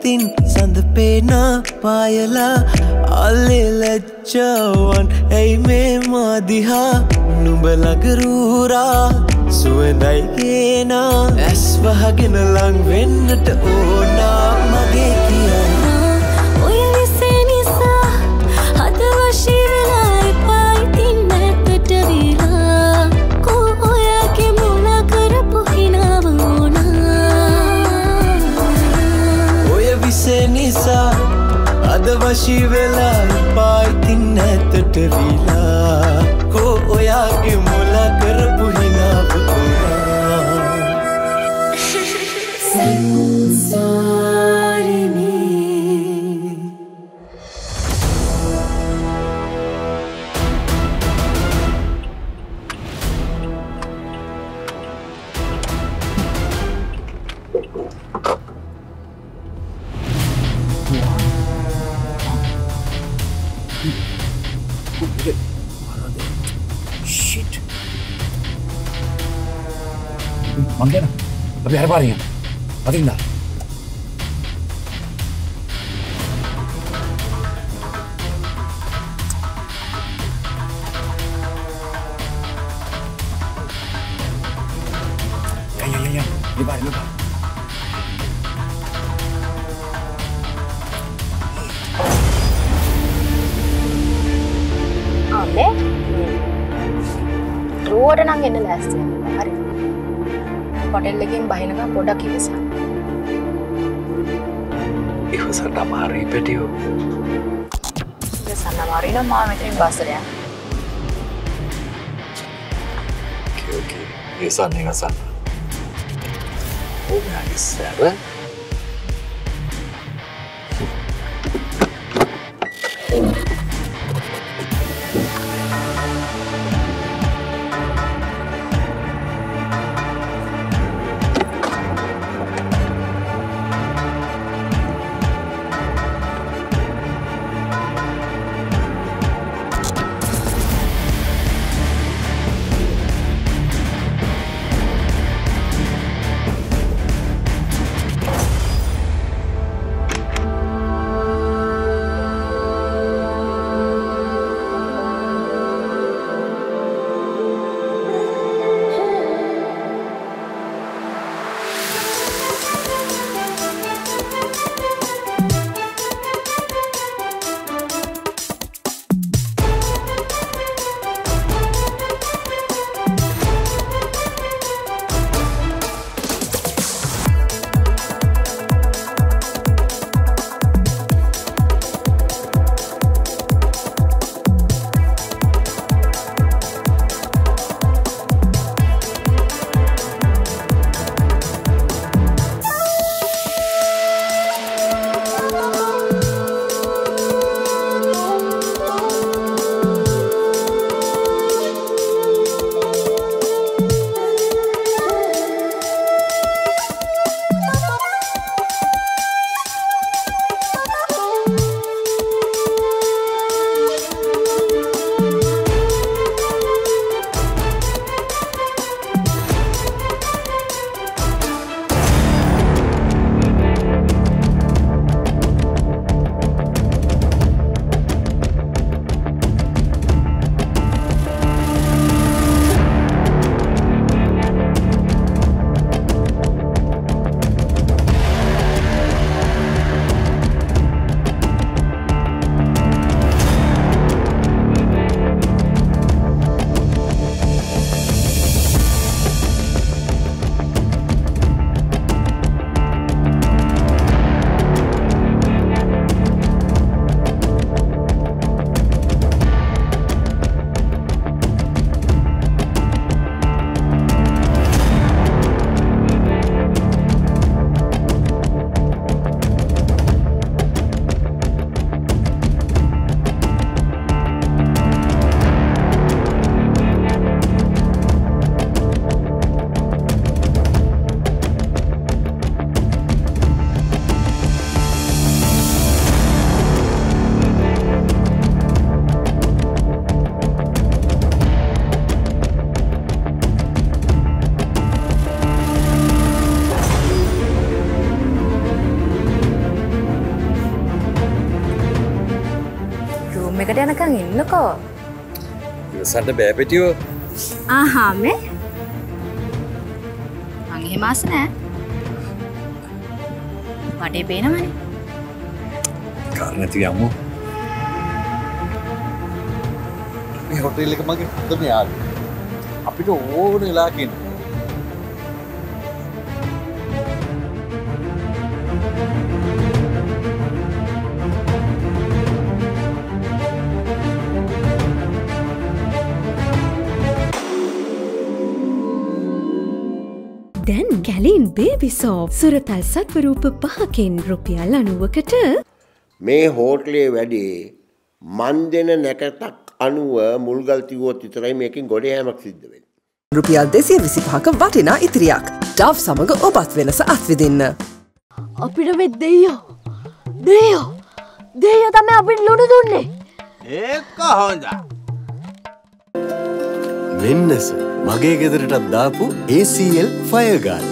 nothing sandpena payala allelecchawan ei me madiha nubala garura suendai kena aswahagin lang wennata ona mage kiyanna oy nise nisa hadawashirala Senisa, adavashi vela, paitin netet vila. Ko oya ke mula kar puhina puhina. Sansari me. Mangena, abhi har baar hi hai. Adinda. Ya. Ye baar. Abe, road na ngene last time. Arey. Hotel लेकिन बहन का पोड़ा की वजह से इहो सन्ना मारी बेटियो ये सन्ना मारी ना माँ मेरे बास रहा क्योंकि ये सन्ने का सन्ना वो मैं आगे सेवन ළඟට යනකම් ඉන්නකෝ. ඉවසන්න බෑ පිටියෝ. ආහා මේ. මං එහෙම ආස නෑ. වඩේ පේනවනේ. කාරණේ යමු. මේ හොටෙල් එක මගේ හොඳම යාළුවා. අපිට ඕන වෙලාවක ඉන්න. Then Galene Baby Soft Suratal Satwarupa Pahaken රුපියල් 90කට මේ හෝටලේ වැඩි මන් දෙන නැකතක් 90 මුල්ගල් තියුවොත් විතරයි මේකෙන් ගොඩ යෑමක් සිද්ධ වෙන්නේ රුපියල් 225ක වටිනා ඉතිරියක් ඩව් සමග ඔබත් වෙනස අත්විඳින්න අපිට මේ දෙයෝ තමයි අපිට ලුණු දුන්නේ ඒක හොඳයි වෙනස මගේ ගෙදරටත් දාපු ACL fire guard.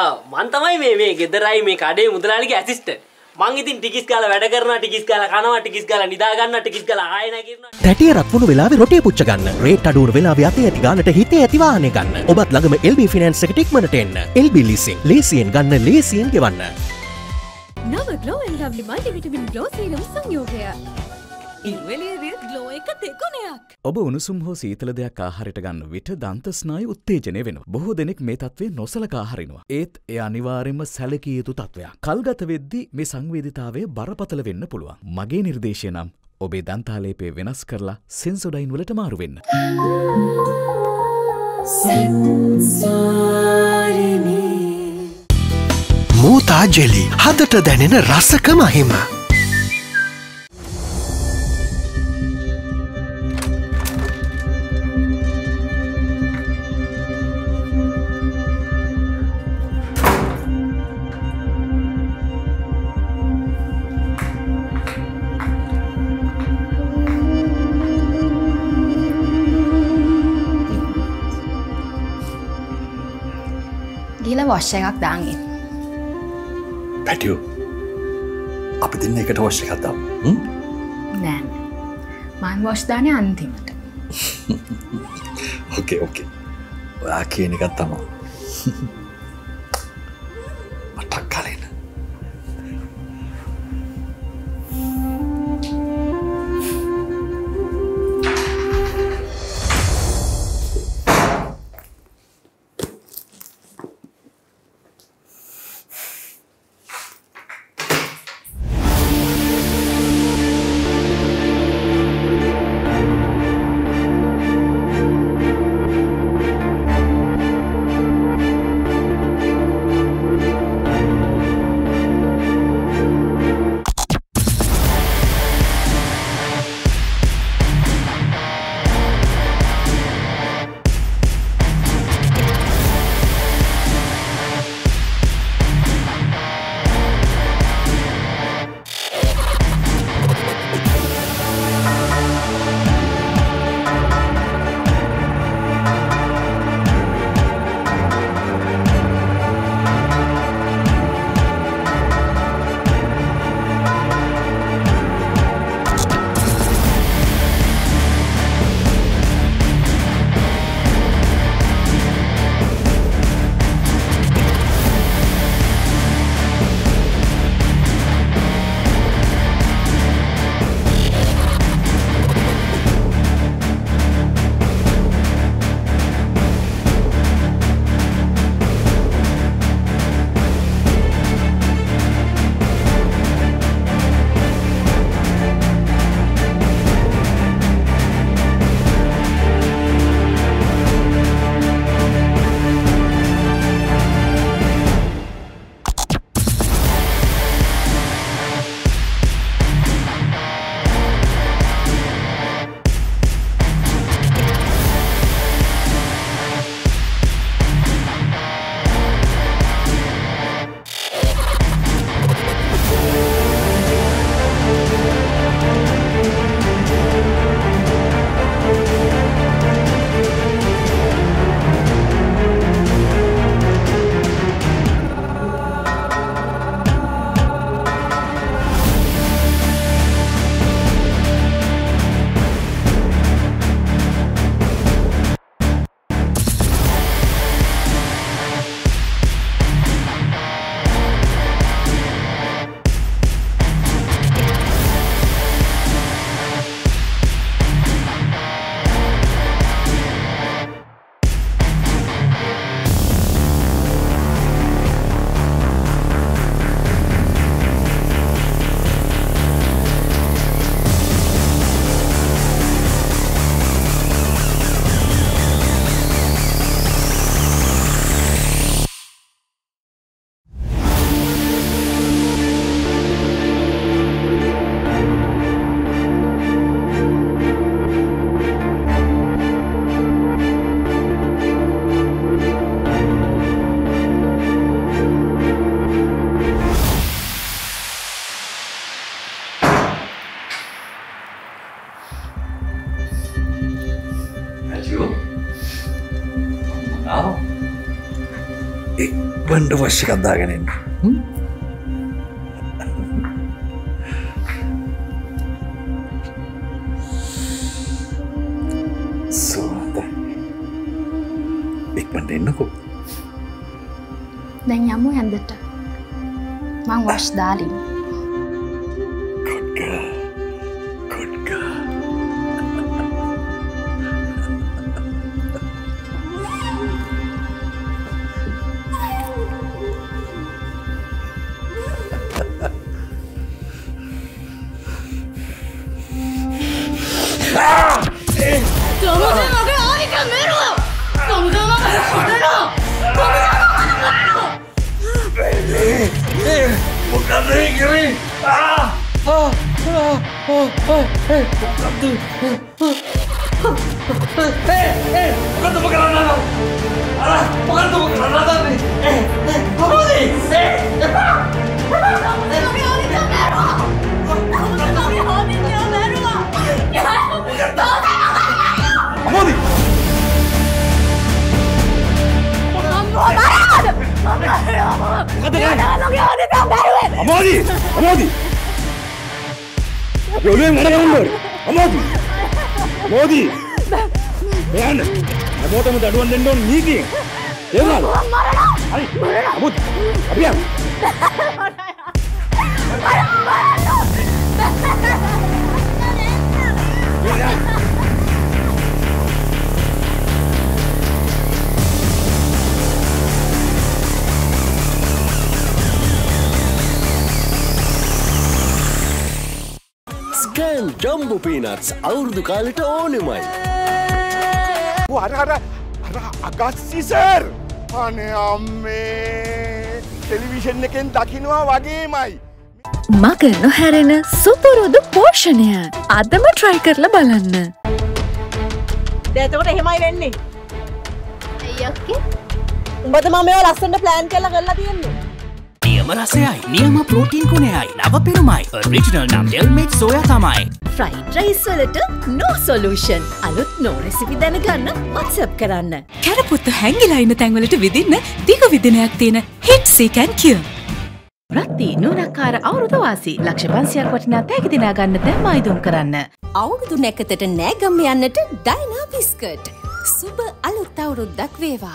ආ මං තමයි මේ ගෙදරයි මේ කඩේ මුදලාලිගේ ඇසිස්ටන්ට්. මං ඉතින් ටිකිස් කාලා වැඩ කරනවා ටිකිස් කාලා කනවා ටිකිස් කාලා නිදා ගන්නවා ටිකිස් කාලා ආයෙ නැගිනවා. පැටිය රත්වුණු වෙලාවේ රොටිය පුච්ච ගන්න. රේට් අඩුවර වෙලාවේ අතේ ඇති ගන්නට හිතේ ඇති වාහනේ ගන්න. ඔබත් ළඟම LB finance එකට ඉක්මනට එන්න. LB leasing. ලීසියෙන් ගන්න ලීසියෙන් ගෙවන්න. නව glow and lovely multivitamin glow serum සංයෝගය. ඔබ උණුසුම් හෝ සීතල දෙයක් ආහාරයට ගන්න විට දන්ත ස්නායු උත්තේජනය වෙනවා. බොහෝ දෙනෙක් මේ තත්ත්වය නොසලකා හරිනවා. ඒත් එය අනිවාර්යයෙන්ම සැලකිය යුතු තත්ත්වයක්. කල්ගත වෙද්දී මේ සංවේදීතාවය බරපතල වෙන්න පුළුවන්. මගේ නිර්දේශය නම් ඔබේ දන්තාලේපය වෙනස් කරලා සෙන්සොඩයින් වලට මාරු වෙන්න. මූතා ජෙලි හදට දැනෙන රසකම හිම. වොෂ් එකක් දාන්නේ. පැටියෝ. අපි දෙන්න එකට වොෂ් එකක් දාමු. හ්ම්? නෑ. මම වොෂ් දාන්නේ අන්තිමට. ඕකේ ඕකේ. ඔයා කියන එක තමයි. මතක් කරගෙන. 2 ವರ್ಷಕ್ಕೆ ಅದ್ದಾಗ ನೀನು Dan nyamu yang betul. Mang wash darling. Good girl. Good girl. Jumbo peanuts, our dukaan itu only mine. Wo hara Agassi sir. Ane amme television neken dakinuwa wage mai. Maga no herena superudu portion ya. Adama try karla balanna. Deetota ehemai wenne. Ayyokke. Umba thama mewa lassana plan karla karla tiyenne. Niyama rasayai, niyama protein kuneyai, lava perumai, original nam del made soya tamai. Fried rice walata no solution. Alut no recipe danaganna WhatsApp karanna. Karaputtu hangila inna than walata vidinna diga vidinayak thiyena Hit Seek and Cure. Rathi nunakkara avurudha wasi laksha 500k watina thaage dina ganna thamma idum karanna. Avurudhu nekatata nagam yannata Dina biscuit. Suba alut avuruddak wewa.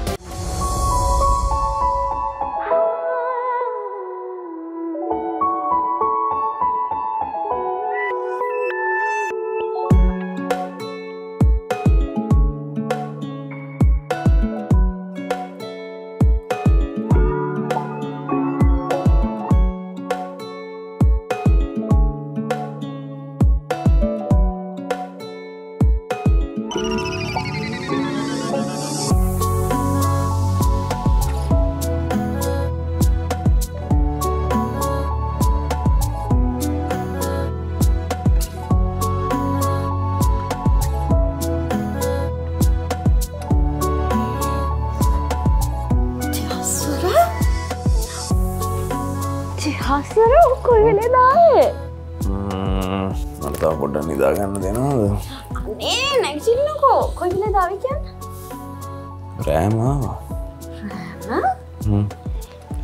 කරයක්වත් ඉන්න බෑනේ.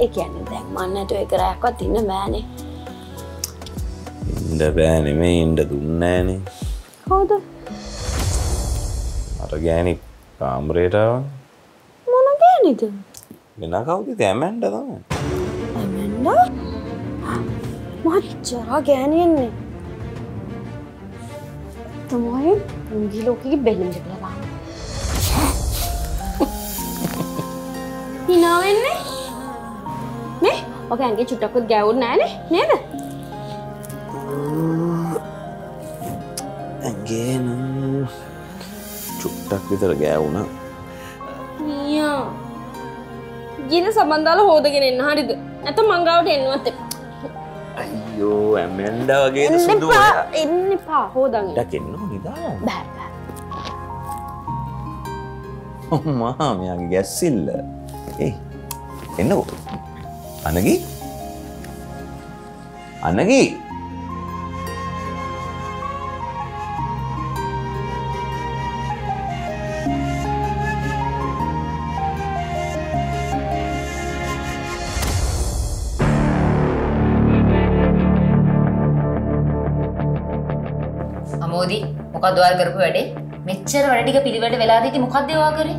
ඉන්න බෑ නෙමෙයි ඉන්න දුන්නේ නෑනේ. කවුද? අර ගෑණි කාමරේට ආවා. මොන ගෑණිද? වෙන කවුද? ඇමෙන්ඩා තමයි. ඇමෙන්ඩා? මච්චා ගෑණියන්නේ. තමයි මුංගි ලෝකෙක බැලුම් දෙපළ බා. ඉනවෙන්නේ? නේ? ඔක ඇඟේ චුට්ටක්වත් ගෑවුන්නේ නැහනේ නේද? ඇඟේ නම් චුට්ටක් විතර ගෑවුණා. මියා. ගින සම්බන්දාල හොදගෙන එන්න හරිද? නැත්නම් මං ගාවට එන්නවත් එපා. අයියෝ ඇමෙන්ඩා වගේද සුදු ඔයා. එන්න එපා හොදන්. ඩකින්න නිදාගන්න. බෑ බෑ. අම්මා මියාගේ ගැස්සිල්ල. එන්නකෝ. අනගි 아나기. අමෝදි මොකක්ද ඔයාලා කරපු වැඩේ? මෙච්චර වැඩ ටික පිළිවෙලට වෙලාදී ඉතින් මොකක්ද ඔයා කරේ?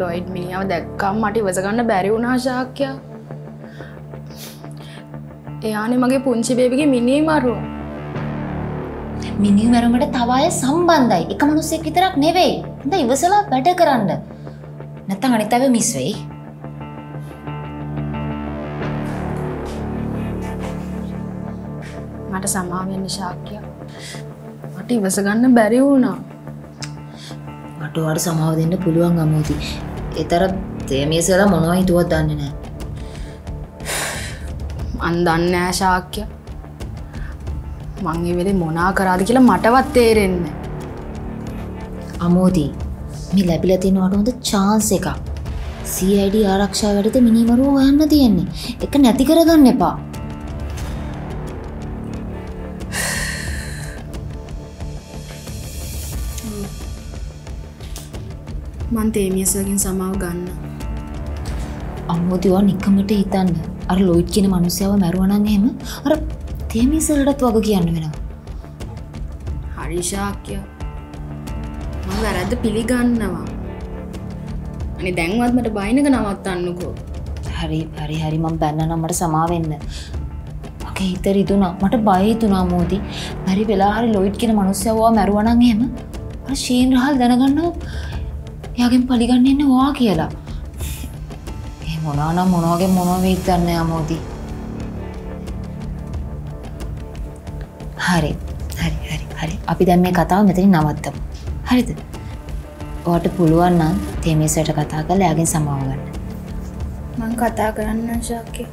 ලොයිඩ් මිනිහව දැක්කම මට ඉවස ගන්න බැරි වුණා ශාක්‍යයා. එයානේ මගේ පුංචි බේබිගේ මිනී මරුව. මිනී මරුවට තව අය සම්බන්ධයි. එක මිනිහෙක් විතරක් නෙවෙයි. හොඳ ඉවසලා වැඩ කරන්න. නැත්තම් අනිත් අය මිස් වෙයි. මට සමාව වෙන්න ශාක්‍යයා. මට ඉවස ගන්න බැරි වුණා. මට ඔයාලට සමාව දෙන්න පුළුවන් අමෝදි. ඒ තරම් තේමියසලා මොනවා හිතුවත් දන්නේ නැහැ. මන් දන්නේ නැහැ ශාක්‍ය. මං මේ වෙලේ මොනා කරාද කියලා මටවත් තේරෙන්නේ නැහැ. අමෝදි මේ ලැබිලා තියෙන හොඳ chance එකක්. CID ආරක්ෂා වැඩේට මිනිමරුව හොයන්න තියෙන්නේ. ඒක නැති කරගන්න එපා. මන් තේමියසගෙන් සමාව ගන්න. අම්මෝදි ඔයා නිකමට හිතන්න. අර ලොයිඩ් කියන මිනිහව මැරුවා නම් එහෙම අර තේමියසලටත් වග කියන්න වෙනවා. හරි ශාක්‍ය. මම වැරද්ද පිළිගන්නවා. අනේ දැන්වත් මට බයිනක නවත්තන්නකෝ. හරි මම බැන්නා මට සමාව වෙන්න. මගේ හිත රිදුනා. මට බය හිතුණා අම්මෝදි. බැරි වෙලා හරි ලොයිඩ් කියන මිනිහව මැරුවා නම් එහෙම අර ශීන් රහල් දැනගන්නවා. එයාගෙන් පලිගන්න එන්න ඕවා කියලා. ඒ මොනවා නම් මොනවාගෙන් මොනව වෙයිද දන්නේ අමෝදි. හරි. අපි දැන් මේ කතාව මෙතනින් නවත්තමු. හරිද? ඔයාට පුළුවන් නම් තේමේසයට කතා කරලා එයාගෙන් සමාව ගන්න. මම කතා කරන්න ශාක්‍ය.